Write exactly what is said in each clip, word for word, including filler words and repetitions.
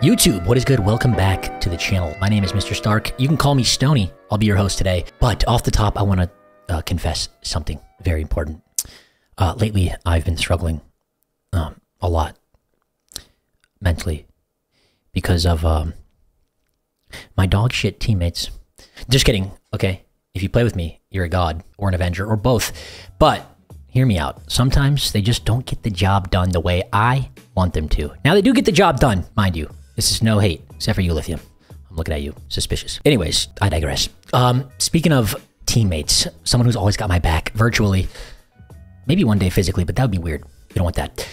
YouTube, what is good? Welcome back to the channel. My name is Mister Stark. You can call me Stony. I'll be your host today. But off the top, I want to uh, confess something very important. Uh, lately, I've been struggling um, a lot mentally because of um, my dog shit teammates. Just kidding, okay? If you play with me, you're a god or an Avenger or both. But hear me out. Sometimes they just don't get the job done the way I want them to. Now, they do get the job done, mind you. This is no hate, except for you, Lithium. I'm looking at you, suspicious. Anyways, I digress. Um, speaking of teammates, someone who's always got my back, virtually, maybe one day physically, but that would be weird. You don't want that.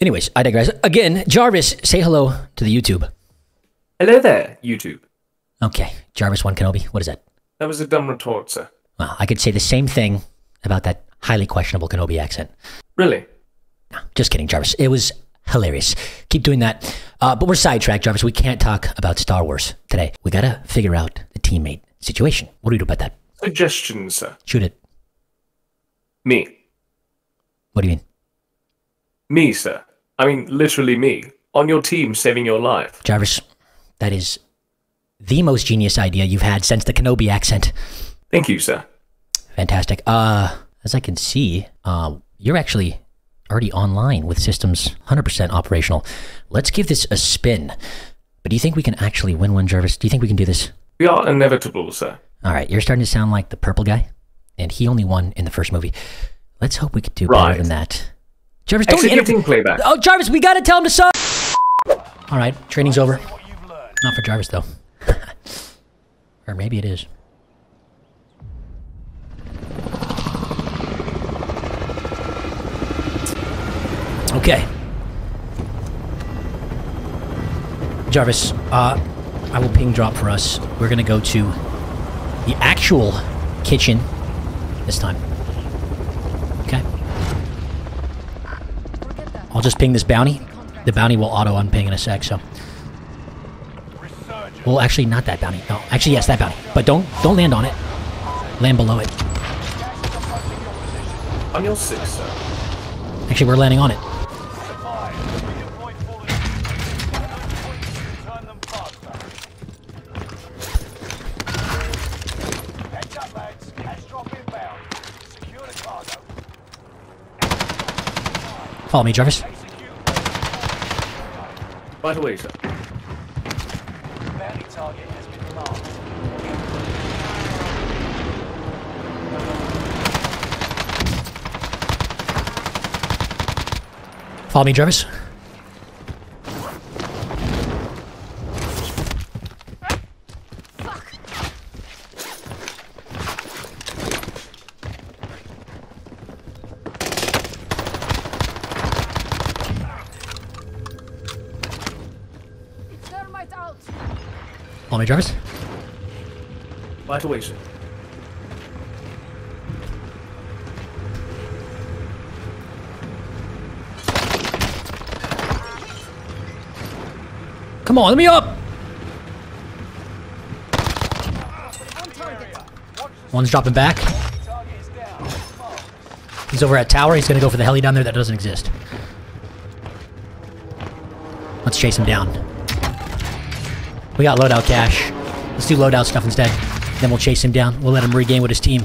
Anyways, I digress. Again, Jarvis, say hello to the YouTube. Hello there, YouTube. Okay, Jarvis one Kenobi, what is that? That was a dumb retort, sir. Well, I could say the same thing about that highly questionable Kenobi accent. Really? No, just kidding, Jarvis. It was hilarious. Keep doing that. Uh, but we're sidetracked, Jarvis. We can't talk about Star Wars today. We gotta figure out the teammate situation. What do we do about that? Suggestion, sir. Shoot it. Me. What do you mean? Me, sir. I mean, literally me. On your team, saving your life. Jarvis, that is the most genius idea you've had since the Kenobi accent. Thank you, sir. Fantastic. Uh, as I can see, uh, you're actually already online with systems one hundred percent operational. Let's give this a spin. But do you think we can actually win one, Jarvis? Do you think we can do this? We are inevitable, sir. All right, you're starting to sound like the purple guy, and he only won in the first movie. Let's hope we could do right. better than that. Jarvis, don't interrupt playback. Oh, Jarvis, we gotta tell him to suck. All right, training's over. Not for Jarvis, though. Or maybe it is. Okay. Jarvis, uh, I will ping drop for us. We're gonna go to the actual kitchen this time. Okay. I'll just ping this bounty. The bounty will auto-unping in a sec, so... Well, actually, not that bounty. No, actually, yes, that bounty. But don't don't land on it. Land below it. On your six, sir. Actually, we're landing on it. Follow me, Jarvis. By the way, sir. Bounty target has been marked. Follow me, Jarvis. Follow me, Jarvis. Right away, sir. Come on, let me up! One's dropping back. He's over at tower. He's gonna go for the heli down there that doesn't exist. Let's chase him down. We got loadout cash. Let's do loadout stuff instead. Then we'll chase him down. We'll let him regain with his team.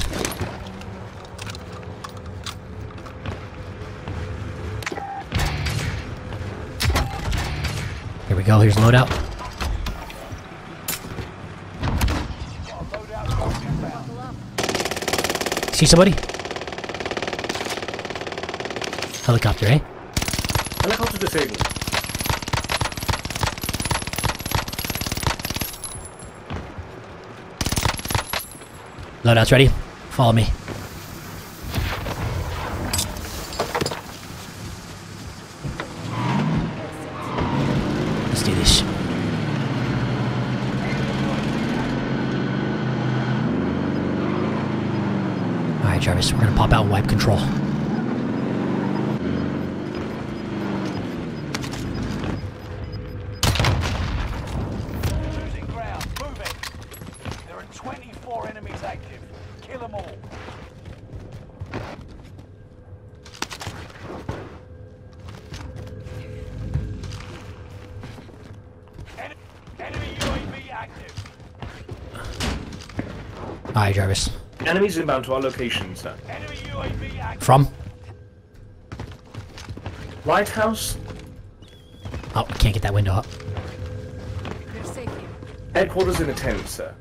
Here we go. Here's loadout. See somebody? Helicopter, eh? Helicopter disabled. Loadout's ready. Follow me. Let's do this. Alright, Jarvis, we're gonna pop out and wipe control. Hi, Jarvis. Enemies inbound to our location, sir. Enemy U A V active. From? Lighthouse? Oh, I can't get that window up. Headquarters in attendance, sir.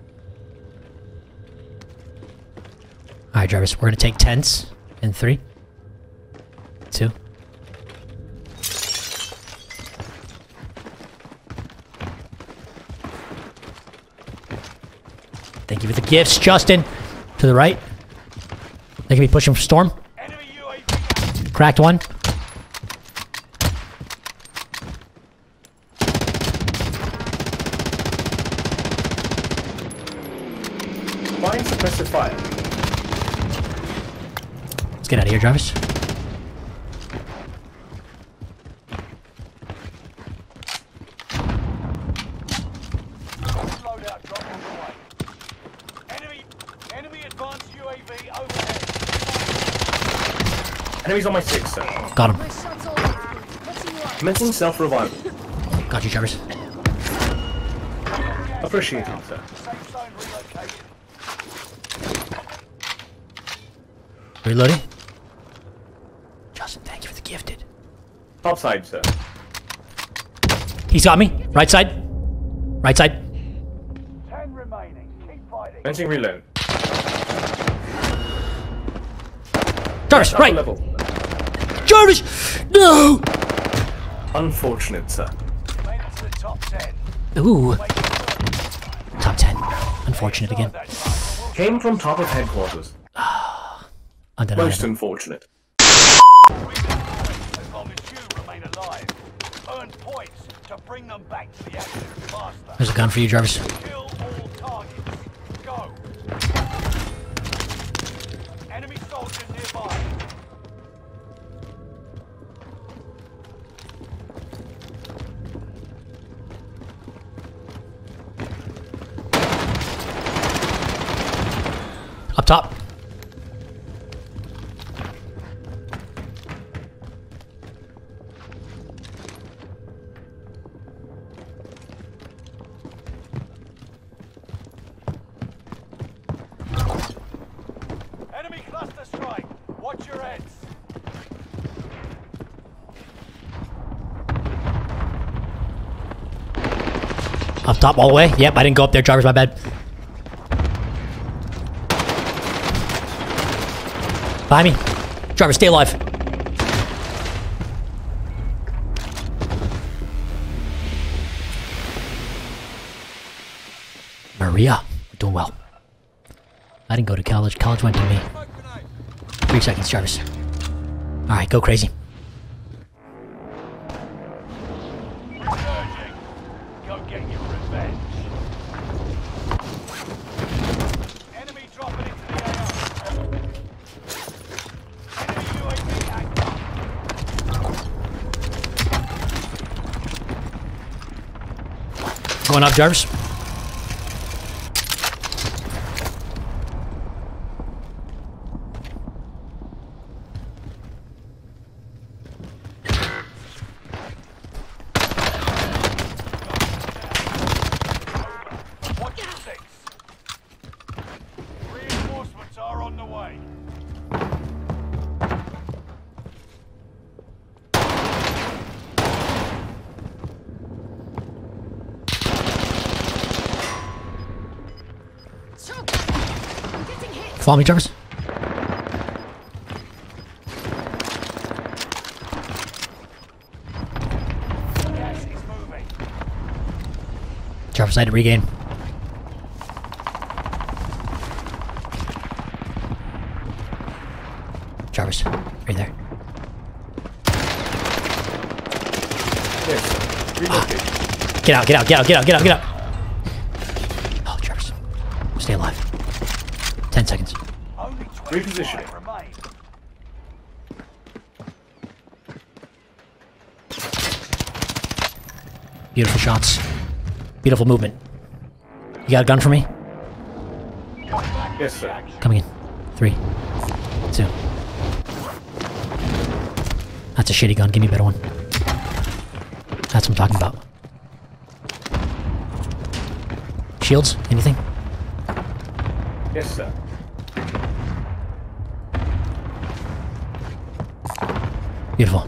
Alright, Jarvis, we're gonna take tents in three, two. Thank you for the gifts, Justin. To the right. They can be pushing for storm. Enemy U A V. Cracked one. Find suppressive fire. Let's get out of here, Jarvis. Enemies on my six, sir. Got him. Commencing self-revival. Got you, Jarvis. Appreciate it, sir. Reloading. Justin, thank you for the gifted. Top side, sir. He's got me. Right side. Right side. Ten remaining. Keep fighting. Commencing reload. Jarvis, right. right. Level. Jarvis! No! Unfortunate, sir. Ooh. Top ten. Unfortunate again. Came from top of headquarters. Most unfortunate. As long as you remain alive, earn points to bring them back to the action faster. There's a gun for you, Jarvis. Kill all targets. Go. Enemy soldiers nearby. Up top. Up top all the way? Yep, I didn't go up there, Jarvis, my bad. Behind me. Jarvis, stay alive. Maria, we're doing well. I didn't go to college, college went to me. Three seconds, Jarvis. Alright, go crazy. Going up, Jarvis. Reinforcements are on the way. Follow me, Jarvis. Yes, he's moving. Jarvis, I had to regain. Jarvis, right there. Yes. Ah. Get out, get out, get out, get out, get out, get out. Seconds. Repositioning. Beautiful shots. Beautiful movement. You got a gun for me? Yes, sir. Coming in. Three. Two. That's a shitty gun. Give me a better one. That's what I'm talking about. Shields? Anything? Yes, sir. Beautiful.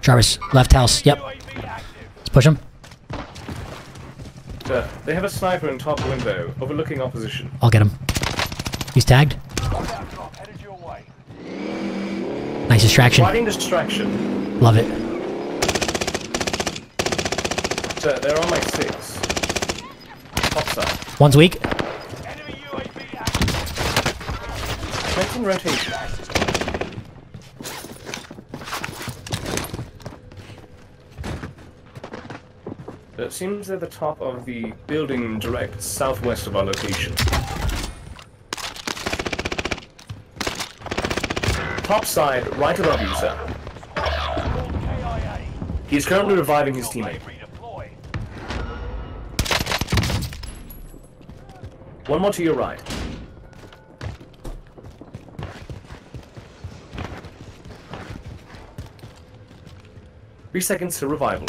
Jarvis, left house. Yep. Let's push him. Sir, they have a sniper in top window, overlooking opposition. I'll get him. He's tagged. Nice distraction. Riding distraction. Love it. Sir, they're on my six. Pops up. One's weak. Enemy U A V active. Making rotation. So it seems they're at the top of the building direct southwest of our location. Top side, right above you, sir. He is currently reviving his teammate. One more to your right. Three seconds to revival.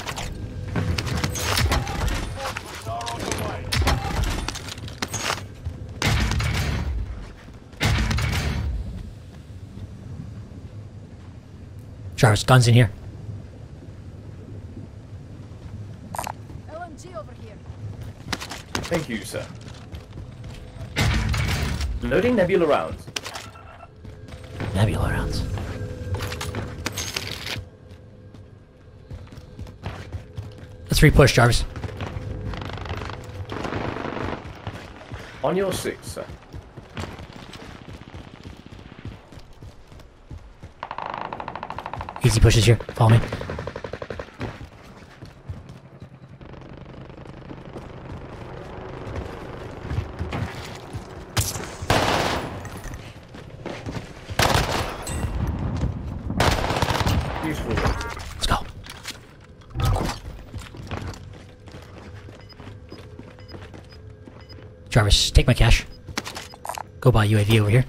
Jarvis, guns in here. L M G over here. Thank you, sir. Loading nebula rounds. Nebula rounds. Let's repush, Jarvis. On your six, sir. Easy pushes here. Follow me. Beautiful. Let's go. Jarvis, take my cash. Go buy U A V over here.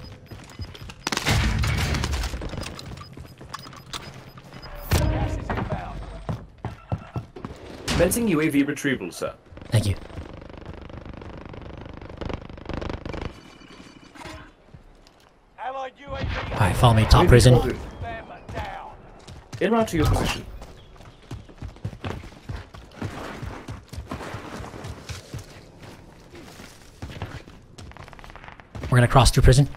Commencing U A V retrieval, sir. Thank you. Alright, follow me. Top U A V prison. In route to your position. We're gonna cross through prison.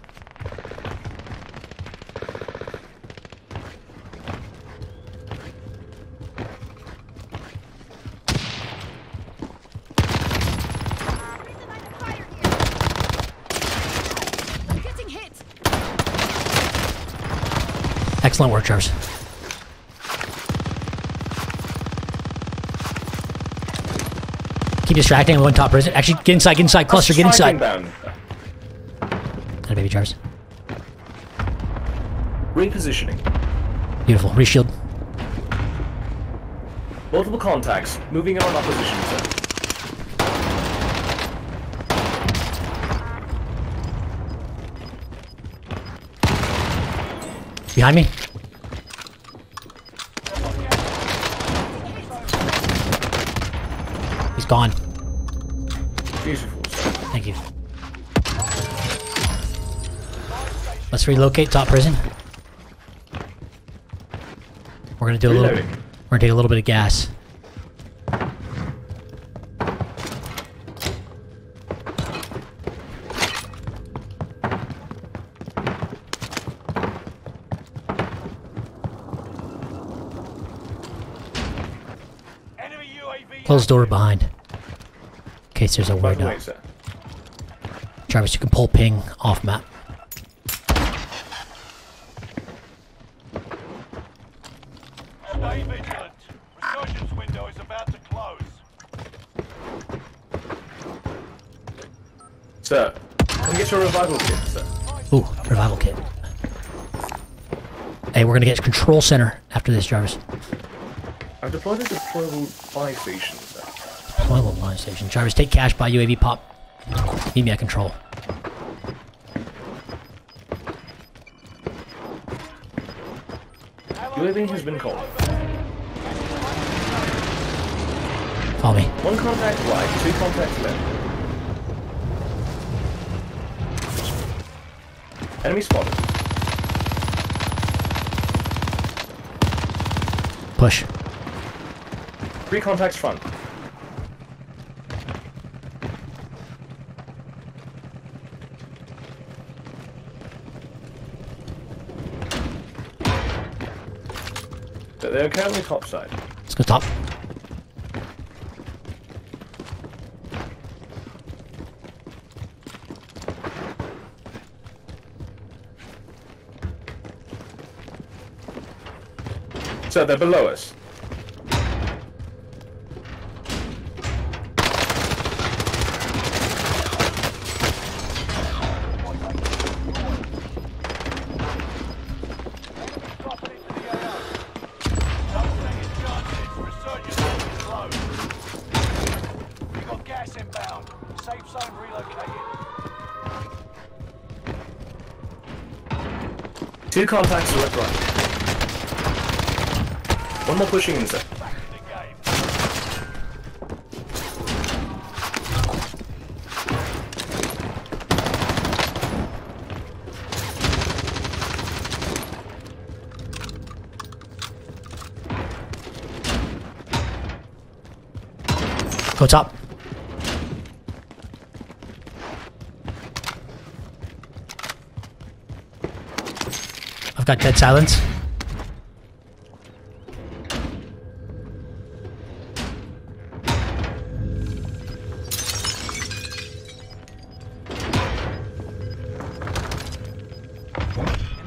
Excellent work, Jarvis. Keep distracting. One top prison. Actually, get inside. Get inside. Cluster. Get inside. Got a baby, Jarvis. Repositioning. Beautiful. Reshield. Multiple contacts. Moving in on opposition, sir. Behind me. Gone. Beautiful. Thank you. Let's relocate top prison. We're gonna do a Reloading. little. We're gonna take a little bit of gas. Enemy U A V. Close door behind. In case there's a weirdo. Jarvis, you can pull ping off map. Stay vigilant. Resurgence window is about to close. Sir, come get your revival kit, sir. Ooh, revival kit. Hey, we're gonna get control center after this, Jarvis. I've deployed a deployable fire station, sir. Deployable line station. Jarvis, take cash, buy U A V, pop. Meet me at control. U A V has been called. Follow me. One contact right, two contacts left. Enemy spotted. Push. Three contacts front. So they're currently topside. Let's go top. So they're below us. Two contacts to left, right. One more pushing in, sir. Go top. I've got dead silence. An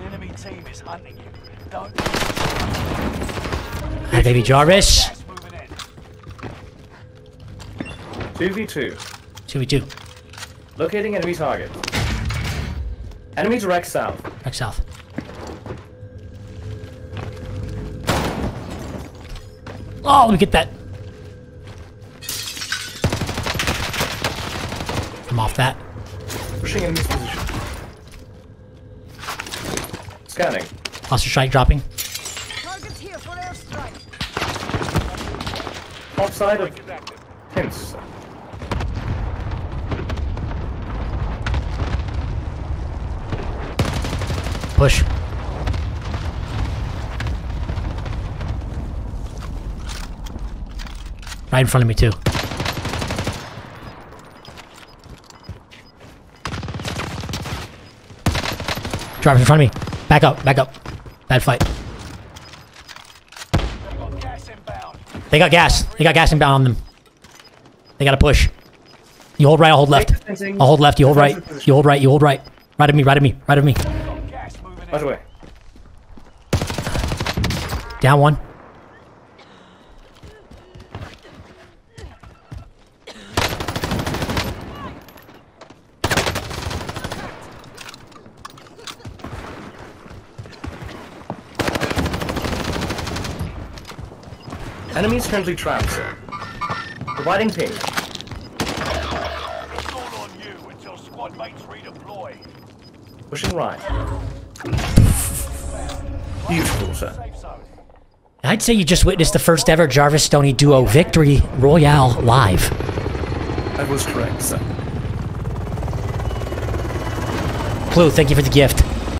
enemy team is hunting you. Don't. Hi, baby Jarvis. two v two. two v two. Locating enemy target. Enemy direct south. Direct south. Oh, let me get that. I'm off that. Pushing in this position. Scanning. Cluster strike dropping. Target's here for airstrike. Offside of Pins. Push. Right in front of me too. Jarvis in front of me. Back up, back up. Bad fight. They got gas inbound. They got gas. They got gas inbound on them. They gotta push. You hold right, I'll hold left. I'll hold left, you hold right. You hold right, you hold right. Right of me, right of me, right of me. Right away. Down one. Enemies currently trapped, sir. Providing ping. It's all on you until squad mates redeploy. Pushing right. Beautiful, sir. I'd say you just witnessed the first ever Jarvis Stony duo victory royale live. That was correct, sir. Clue, thank you for the gift.